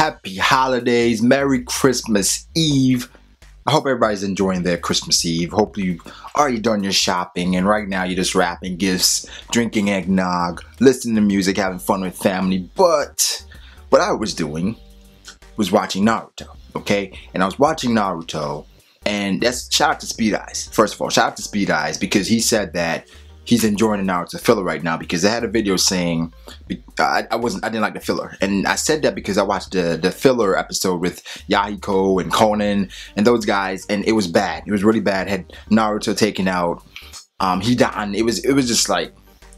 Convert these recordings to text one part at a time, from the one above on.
happy holidays, Merry Christmas Eve. I hope everybody's enjoying their Christmas Eve. Hopefully you've already done your shopping and right now you're just wrapping gifts, drinking eggnog, listening to music, having fun with family. But what I was doing was watching Naruto, okay? And I was watching Naruto, and that's shout out to Speed Eyes. First of all, shout out to Speed Eyes, because he said that he's enjoying the Naruto filler right now, because I had a video saying I didn't like the filler, and I said that because I watched the filler episode with Yahiko and Konan and those guys, and it was bad. It was really bad. Had Naruto taken out Hidan, it was just like,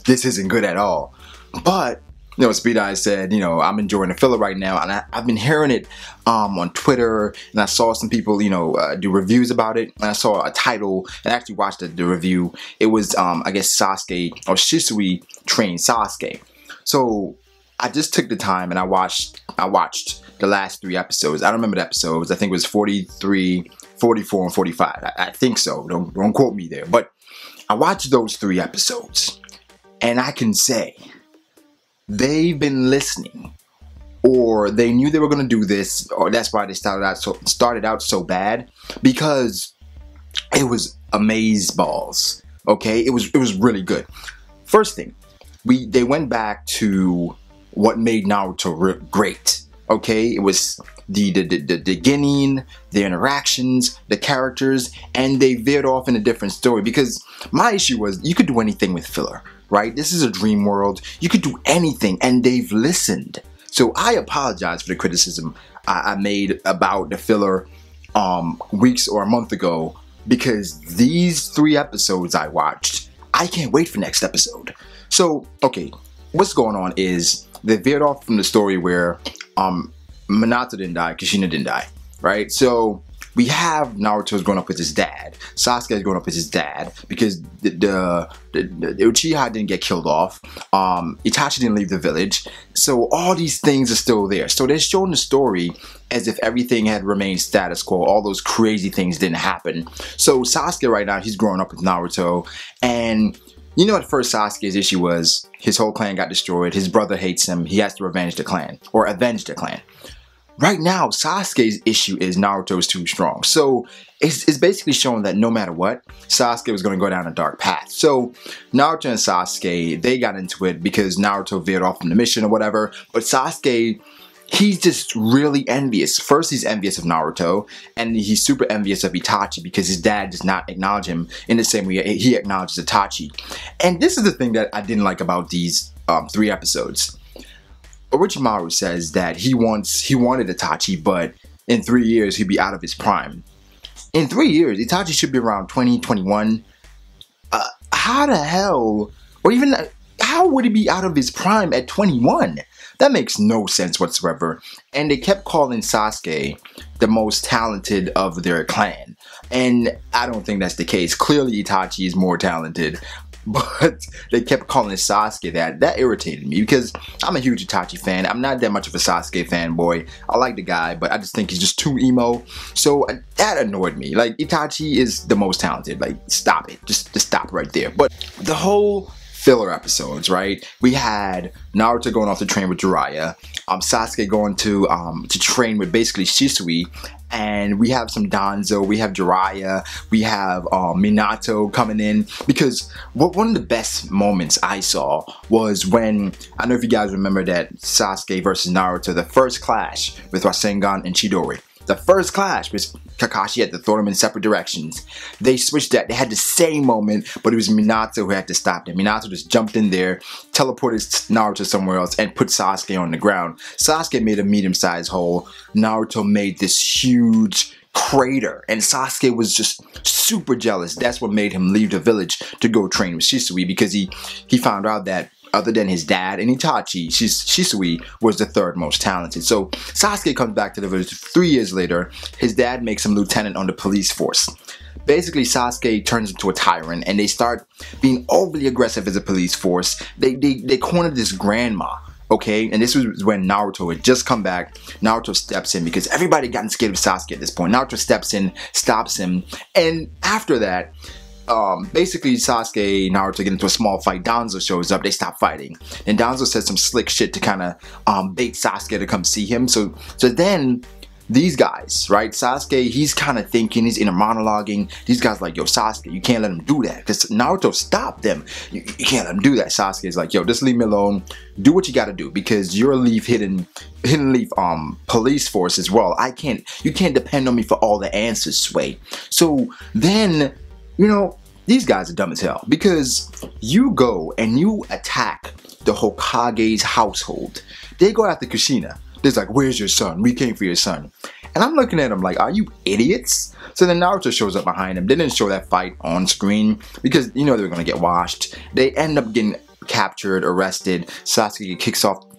this isn't good at all. But you know, Speed Eyes said, you know, I'm enjoying the filler right now, and I've been hearing it on Twitter, and I saw some people, you know, do reviews about it, and I saw a title, and I actually watched the review. It was, I guess, Sasuke, or Shisui trained Sasuke. So I just took the time, and I watched the last three episodes. I don't remember the episodes. I think it was 43, 44, and 45. I think so. Don't quote me there. But I watched those three episodes, and I can say they've been listening, or they knew they were going to do this, or that's why they started out so bad, because it was amazeballs. Okay, it was really good. First thing, they went back to what made Naruto great. Okay, it was the beginning, the interactions, the characters, and they veered off in a different story, because my issue was you could do anything with filler. Right? This is a dream world. You could do anything, and they've listened. So I apologize for the criticism I made about the filler weeks or a month ago, because these three episodes I watched, I can't wait for next episode. So, okay, what's going on is they veered off from the story where Minato didn't die, Kushina didn't die, right? So we have Naruto's growing up with his dad. Sasuke's growing up with his dad, because the Uchiha didn't get killed off. Itachi didn't leave the village. So all these things are still there. So they're showing the story as if everything had remained status quo. All those crazy things didn't happen. So Sasuke right now, he's growing up with Naruto. And you know, at first Sasuke's issue was his whole clan got destroyed. His brother hates him. He has to revenge the clan, or avenge the clan. Right now, Sasuke's issue is Naruto's too strong. So it's basically showing that no matter what, Sasuke was going to go down a dark path. So Naruto and Sasuke, they got into it because Naruto veered off from the mission or whatever. But Sasuke, he's just really envious. First, he's envious of Naruto, and he's super envious of Itachi because his dad does not acknowledge him in the same way he acknowledges Itachi. And this is the thing that I didn't like about these three episodes. Orochimaru says that he wanted Itachi, but in 3 years he'd be out of his prime. In 3 years, Itachi should be around 20, 21. How the hell, or even how would he be out of his prime at 21? That makes no sense whatsoever. And they kept calling Sasuke the most talented of their clan, and I don't think that's the case. Clearly, Itachi is more talented. But they kept calling Sasuke that. That irritated me, because I'm a huge Itachi fan. I'm not that much of a Sasuke fanboy. I like the guy, but I just think he's just too emo. So that annoyed me. Like, Itachi is the most talented. Like, stop it. Just stop right there. But the whole filler episodes, right? We had Naruto going off to train with Jiraiya, Sasuke going to train with basically Shisui, and we have some Danzo, we have Jiraiya, we have Minato coming in, because one of the best moments I saw was when, I don't know if you guys remember that Sasuke versus Naruto, the first clash with Rasengan and Chidori. The first clash was Kakashi had to throw them in separate directions. They switched that. They had the same moment, but it was Minato who had to stop them. Minato just jumped in there, teleported Naruto somewhere else, and put Sasuke on the ground. Sasuke made a medium-sized hole. Naruto made this huge crater, and Sasuke was just super jealous. That's what made him leave the village to go train with Shisui, because he found out that other than his dad and Itachi, Shisui was the third most talented. So Sasuke comes back to the village 3 years later. His dad makes him lieutenant on the police force. Basically, Sasuke turns into a tyrant, and they start being overly aggressive as a police force. They cornered this grandma, okay? And this was when Naruto had just come back. Naruto steps in, because everybody gotten scared of Sasuke at this point. Naruto steps in, stops him, and after that, basically Sasuke and Naruto get into a small fight. Danzo shows up, they stop fighting, and Danzo says some slick shit to kind of bait Sasuke to come see him. So then these guys, right, Sasuke, he's kind of thinking, he's inner monologuing. These guys like, yo, Sasuke, you can't let him do that. Because Naruto stopped them. You can't let him do that. Sasuke's like, yo, just leave me alone. Do what you got to do, because you're a leaf hidden leaf police force as well. You can't depend on me for all the answers, Sway. So then, you know, these guys are dumb as hell, because you go and you attack the Hokage's household. They go after Kushina. They're like, where's your son? We came for your son. And I'm looking at him like, are you idiots? So then Naruto shows up behind him. They didn't show that fight on screen because, you know, they were going to get washed. They end up getting captured, arrested. Sasuke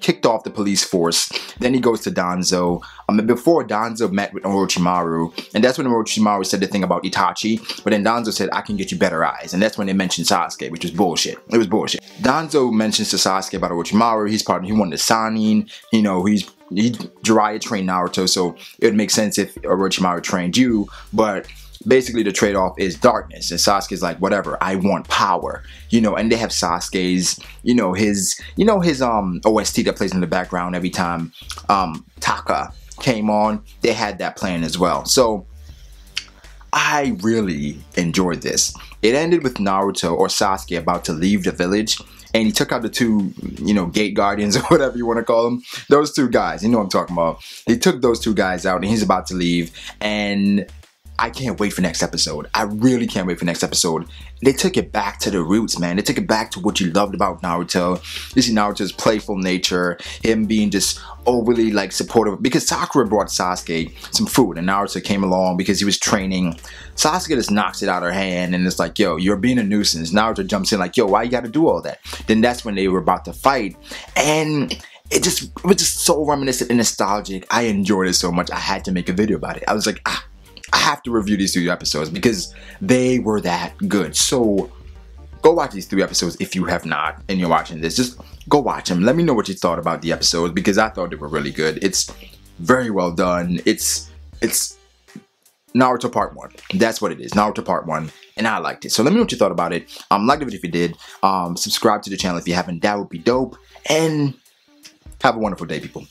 kicked off the police force. Then he goes to Danzo. Before Danzo met with Orochimaru, and that's when Orochimaru said the thing about Itachi, but then Danzo said, I can get you better eyes, and that's when they mentioned Sasuke, which was bullshit. It was bullshit. Danzo mentions to Sasuke about Orochimaru, he's part of, he wanted to Sanin, you know, Jiraiya trained Naruto, so it would make sense if Orochimaru trained you, but basically the trade-off is darkness, and Sasuke's like, whatever, I want power, you know. And they have Sasuke's, you know, his OST that plays in the background every time Taka came on. They had that plan as well. So I really enjoyed this. It ended with Naruto or Sasuke about to leave the village, and he took out the two, you know, gate guardians or whatever you want to call them. Those two guys, you know what I'm talking about. He took those two guys out, and he's about to leave, and I can't wait for next episode. I really can't wait for next episode. They took it back to the roots, man. They took it back to what you loved about Naruto. You see Naruto's playful nature, him being just overly like supportive, because Sakura brought Sasuke some food and Naruto came along because he was training. Sasuke just knocks it out of her hand and it's like, yo, you're being a nuisance. Naruto jumps in like, yo, why you gotta do all that? Then that's when they were about to fight, and it was just so reminiscent and nostalgic. I enjoyed it so much. I had to make a video about it. I was like, ah, I have to review these 3 episodes because they were that good. So go watch these 3 episodes if you have not and you're watching this. Just go watch them. Let me know what you thought about the episodes, because I thought they were really good. It's very well done. It's Naruto Part 1. That's what it is. Naruto Part 1. And I liked it. So let me know what you thought about it. Like the video if you did. Subscribe to the channel if you haven't. That would be dope. And have a wonderful day, people.